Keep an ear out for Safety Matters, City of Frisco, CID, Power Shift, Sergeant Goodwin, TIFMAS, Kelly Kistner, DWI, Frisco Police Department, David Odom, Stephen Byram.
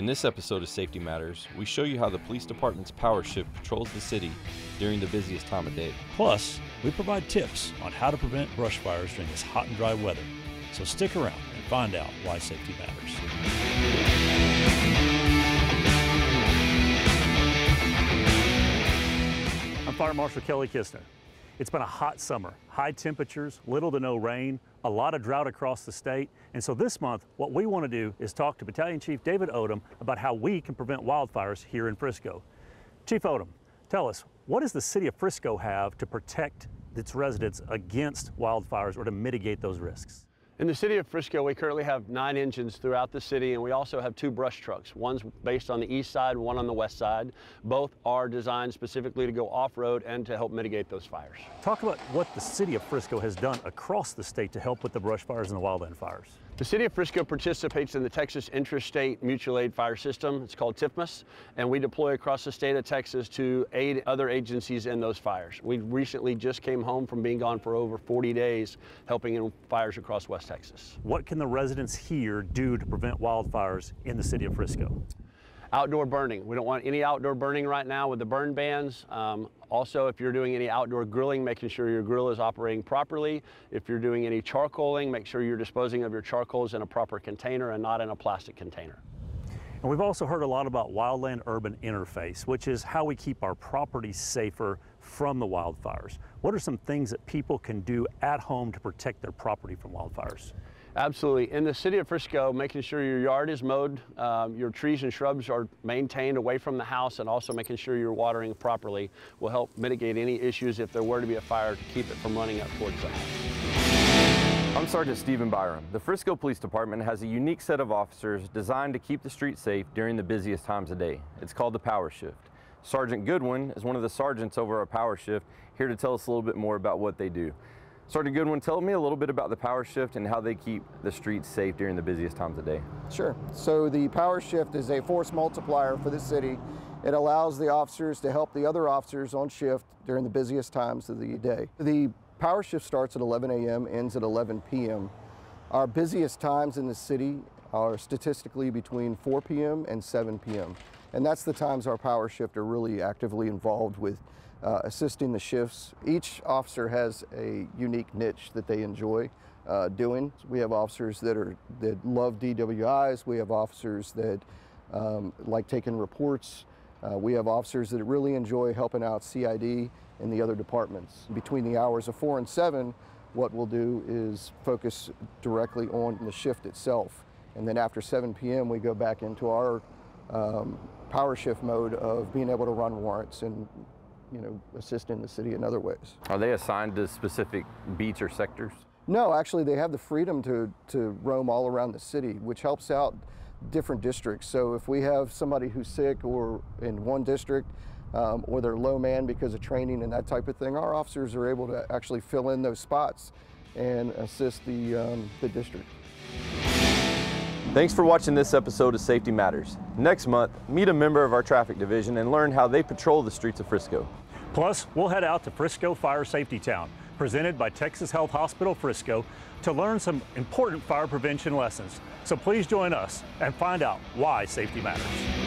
In this episode of Safety Matters, we show you how the police department's Power Shift patrols the city during the busiest time of day. Plus, we provide tips on how to prevent brush fires during this hot and dry weather. So stick around and find out why safety matters. I'm Fire Marshal Kelly Kistner. It's been a hot summer, high temperatures, little to no rain, a lot of drought across the state. And so this month, what we want to do is talk to Battalion Chief David Odom about how we can prevent wildfires here in Frisco. Chief Odom, tell us, what does the city of Frisco have to protect its residents against wildfires or to mitigate those risks? In the city of Frisco, we currently have 9 engines throughout the city, and we also have 2 brush trucks. One's based on the east side, one on the west side. Both are designed specifically to go off-road and to help mitigate those fires. Talk about what the city of Frisco has done across the state to help with the brush fires and the wildland fires. The city of Frisco participates in the Texas Intrastate Mutual Aid Fire System. It's called TIFMAS, and we deploy across the state of Texas to aid other agencies in those fires. We recently just came home from being gone for over 40 days helping in fires across West Texas. What can the residents here do to prevent wildfires in the city of Frisco? Outdoor burning. We don't want any outdoor burning right now with the burn bans. Also, if you're doing any outdoor grilling, making sure your grill is operating properly. If you're doing any charcoaling, make sure you're disposing of your charcoals in a proper container and not in a plastic container. And we've also heard a lot about wildland-urban interface, which is how we keep our property safer from the wildfires. What are some things that people can do at home to protect their property from wildfires? Absolutely. In the city of Frisco, making sure your yard is mowed, your trees and shrubs are maintained away from the house, and also making sure you're watering properly will help mitigate any issues if there were to be a fire to keep it from running up towards the house. I'm Sergeant Stephen Byram. The Frisco Police Department has a unique set of officers designed to keep the streets safe during the busiest times of day. It's called the Power Shift. Sergeant Goodwin is one of the sergeants over our Power Shift, here to tell us a little bit more about what they do. Sergeant Goodwin, tell me a little bit about the Power Shift and how they keep the streets safe during the busiest times of day. Sure. So the Power Shift is a force multiplier for the city. It allows the officers to help the other officers on shift during the busiest times of the day. The Power Shift starts at 11 a.m., ends at 11 p.m. Our busiest times in the city are statistically between 4 p.m. and 7 p.m. And that's the times our Power Shift are really actively involved with assisting the shifts. Each officer has a unique niche that they enjoy doing. We have officers that love DWIs. We have officers that like taking reports. We have officers that really enjoy helping out CID and the other departments. Between the hours of 4 and 7, what we'll do is focus directly on the shift itself. And then after 7 p.m., we go back into our Power Shift mode of being able to run warrants and, you know, assisting the city in other ways. Are they assigned to specific beats or sectors? No, actually they have the freedom to roam all around the city, which helps out different districts. So if we have somebody who's sick or in one district or they're low man because of training and that type of thing, our officers are able to actually fill in those spots and assist the district. Thanks for watching this episode of Safety Matters. Next month, meet a member of our traffic division and learn how they patrol the streets of Frisco. Plus, we'll head out to Frisco Fire Safety Town, presented by Texas Health Hospital Frisco, to learn some important fire prevention lessons. So please join us and find out why safety matters.